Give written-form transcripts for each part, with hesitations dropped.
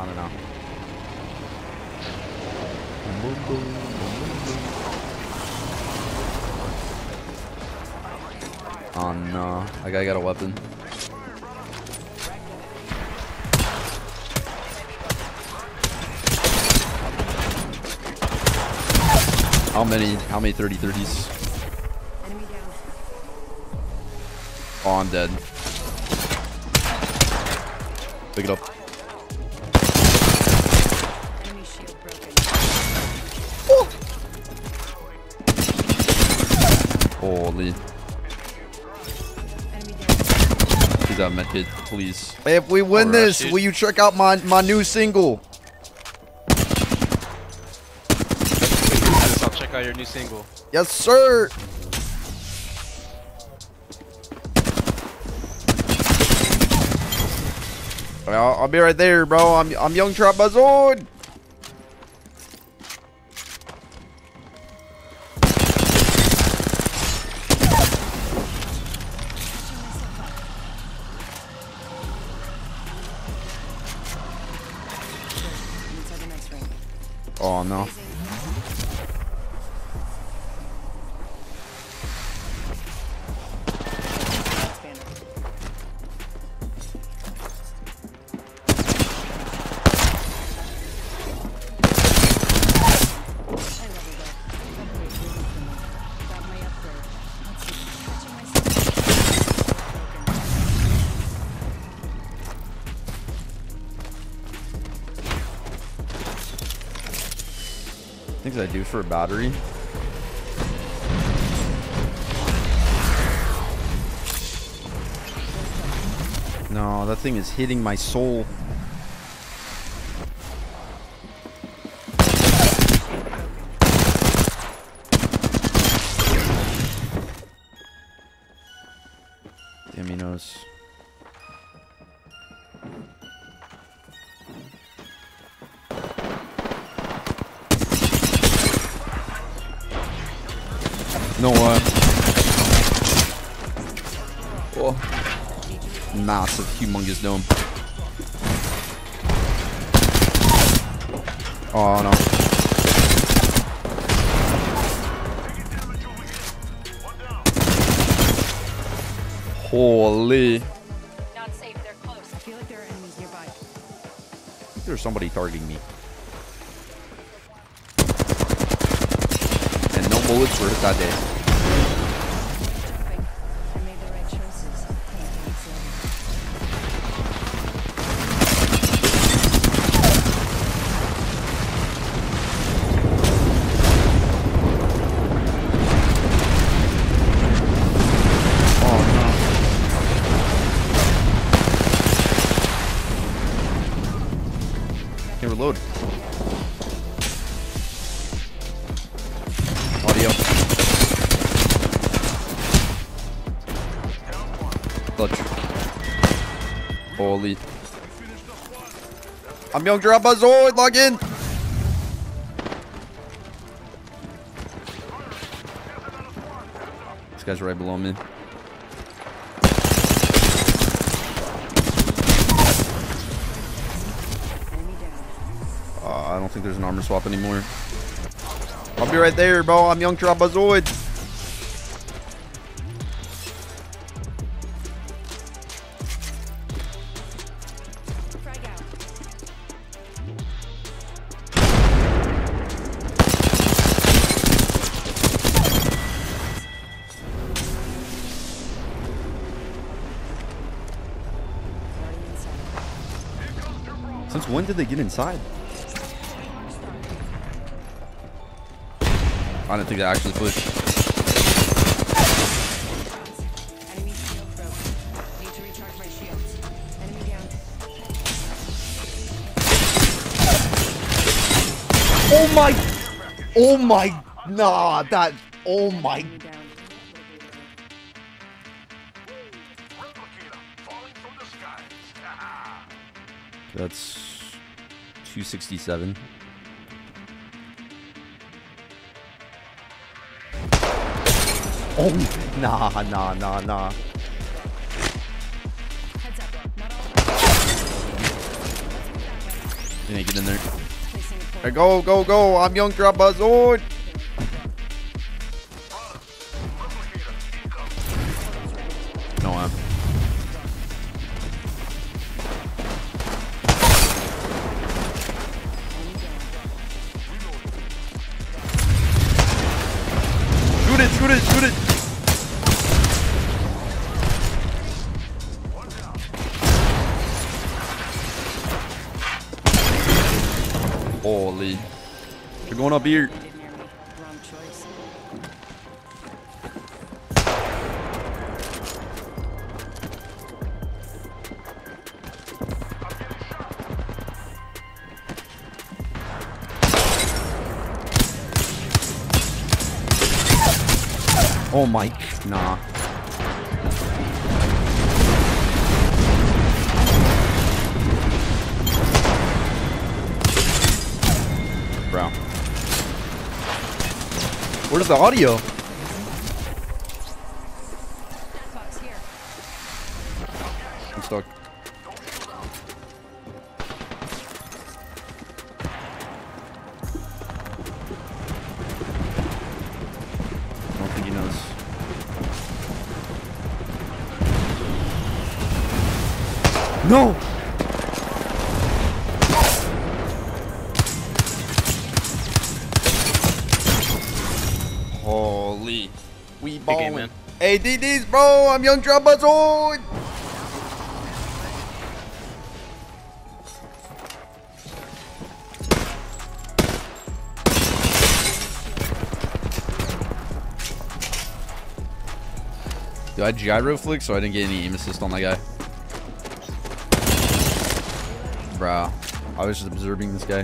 I don't know. Oh no, that guy got a weapon. How many 30-30s? Oh, I'm dead. Pick it up. Holy. He's out, my kid, please. If we win this, will you check out my new single? I'll check out your new single. Yes, sir. I'll be right there, bro. I'm Young Trap Bazoid. Oh no. Things I do for a battery. No, that thing is hitting my soul. Damn, he knows. No way. Oh. Massive, humongous dome. Oh no. Holy. Not safe, they're close. I feel like there are enemies nearby. I think there's somebody targeting me. Bullets were hit that day. I made the right choices. Oh no. Can't reload. Holy. I'm Young Drabazoid, log in. This guy's right below me. I don't think there's an armor swap anymore. I'll be right there, bro. I'm Young Drabazoid. Since when did they get inside? I don't think they actually pushed. Enemy shield broken. Need to recharge my shields. Enemy down. Oh my! Oh my! Nah, that! Oh my! That's 267. Oh, nah. Heads up, not all. Then they get in there. Hey, go, go, go! I'm Young Drabazoid. No, I'm. Shoot it! Shoot it! Shoot it! Holy. They're going up here. Oh my, nah. Bro. Where's the audio? I'm stuck. I don't think he knows. No! Holy, we ballin'. Hey, DDs, bro, I'm Young Drabazoid. Dude, I gyro flick, so I didn't get any aim assist on that guy. Bro, I was just observing this guy.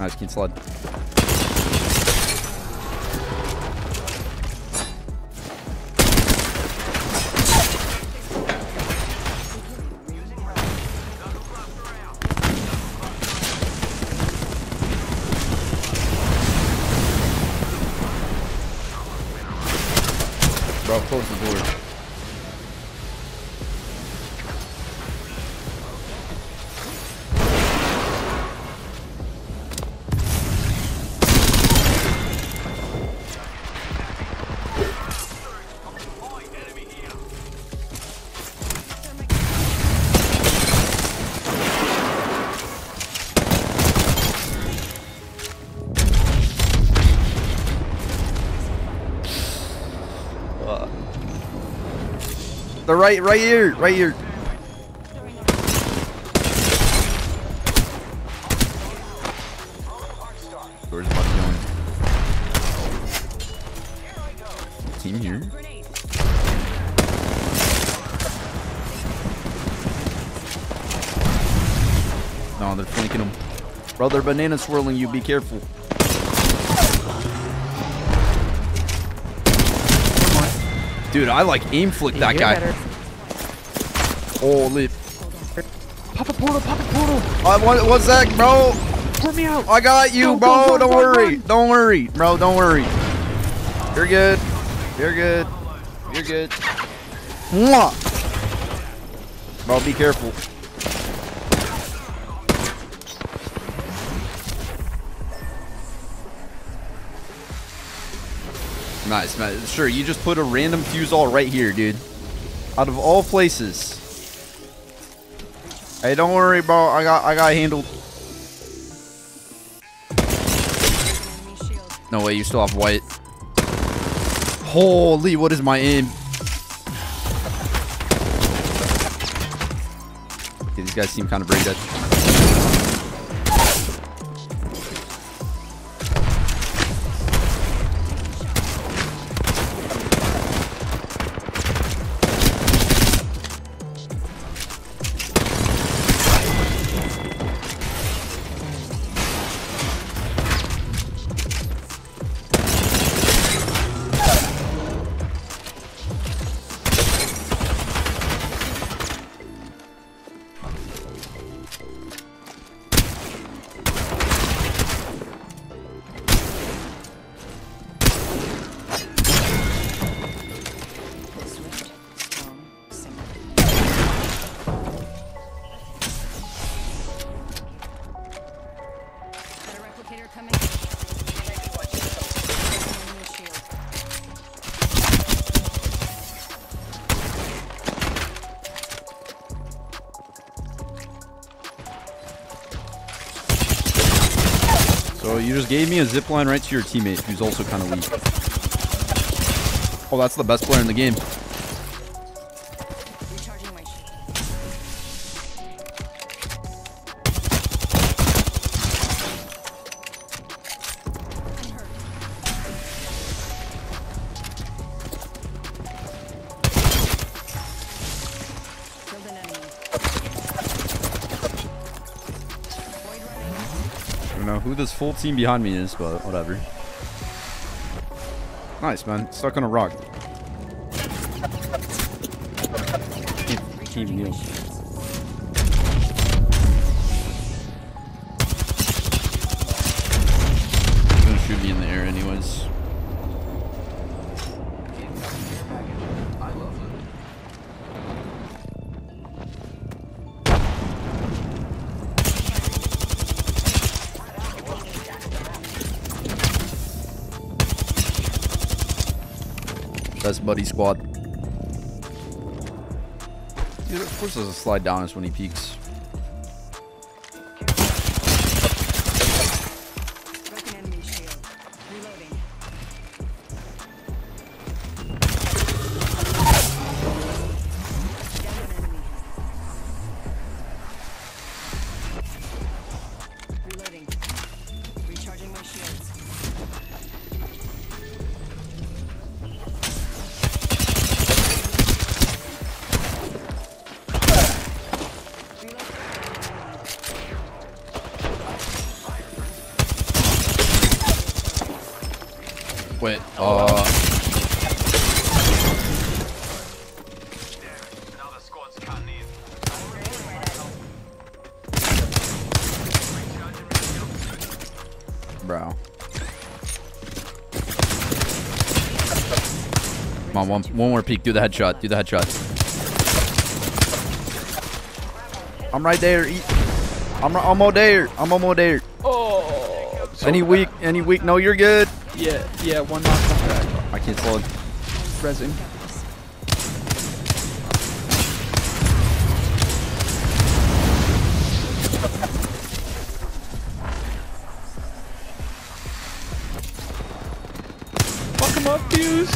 Nice, keep slide. Bro, close the door. The right here, right here. Where's the button going? Team here. No, they're flanking him. Brother, banana swirling you, be careful. Dude, I like aim flick that guy. Better. Holy. Pop a portal, pop a portal. What's that, bro? Pour me out. I got you, bro. Don't worry. Don't worry, bro. Don't worry. You're good. You're good. You're good. Mwah. Bro, be careful. Nice, nice. Sure, you just put a random fuse all right here, dude. Out of all places. Hey, don't worry, bro. I got handled. No way, you still have white. Holy, what is my aim? Okay, these guys seem kind of brain dead. So you just gave me a zipline right to your teammate, who's also kind of weak. Oh, that's the best player in the game. I don't know who this full team behind me is, but whatever. Nice, man. Stuck on a rock. Can't even deal. He's gonna shoot me in the air anyways. Best buddy squad. Dude, of course there's a slide down us when he peeks. Broken enemy shield. Reloading. Reloading. Recharging my shields. Wait, Bro. Come on, one more peek. Do the headshot. Do the headshot. I'm right there. I'm all there. I'm almost there. Oh. So any weak. No, you're good. Yeah, yeah, one knock on track. I can't slow it. Rezzing. Fuck him up, Fuse!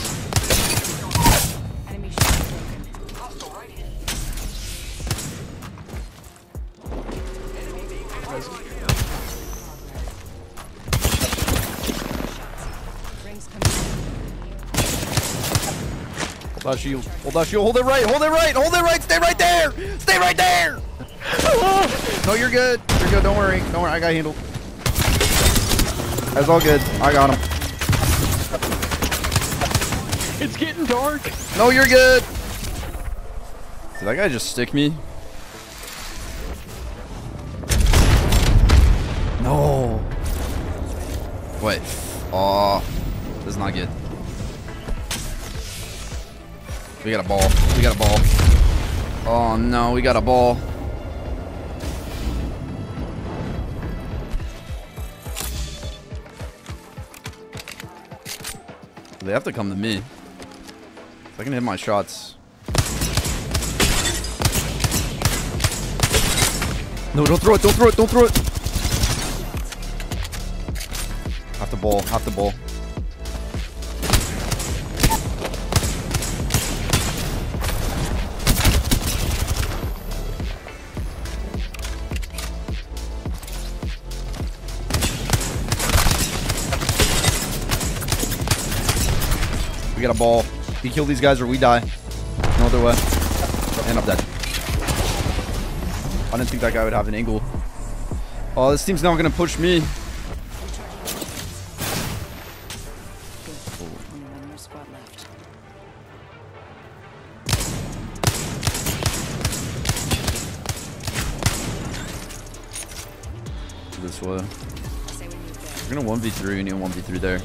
Hold that shield. Hold that shield. Hold it right. Hold it right. Hold it right. Stay right there. Stay right there. No, you're good. You're good. Don't worry. Don't worry. I got handled. That's all good. I got him. It's getting dark. No, you're good. Did that guy just stick me? No. Wait. Aw. This is not good. We got a ball. We got a ball. Oh no, we got a ball. They have to come to me. If I can hit my shots. No, don't throw it. Don't throw it. Don't throw it. Half the ball. Half the ball. We got a ball. We kill these guys or we die. No other way. And I'm dead. I didn't think that guy would have an angle. Oh, this team's not going to push me. This way. We're going to 1v3. We need a 1v3 there.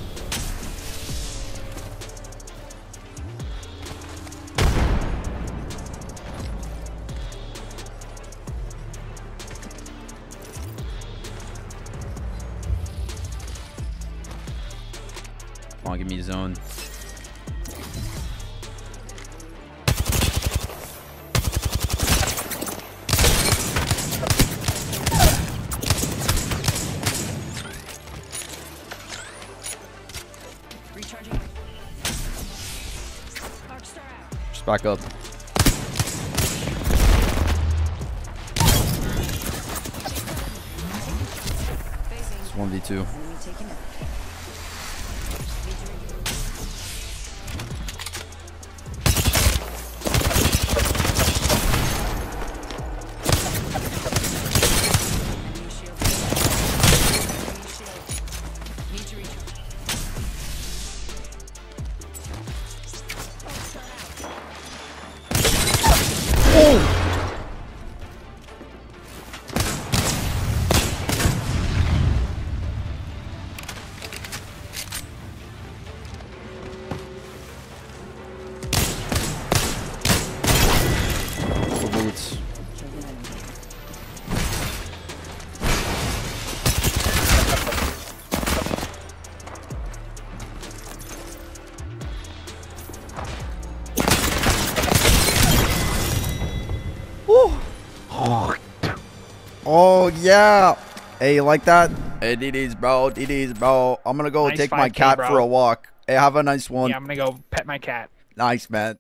Come on, give me a zone. back up. It's 1v2. Oh yeah, hey, you like that? And it is, bro. It is, bro. I'm gonna go nice take my cat bro. For a walk. Hey, have a nice one. Yeah, I'm gonna go pet my cat. Nice, man.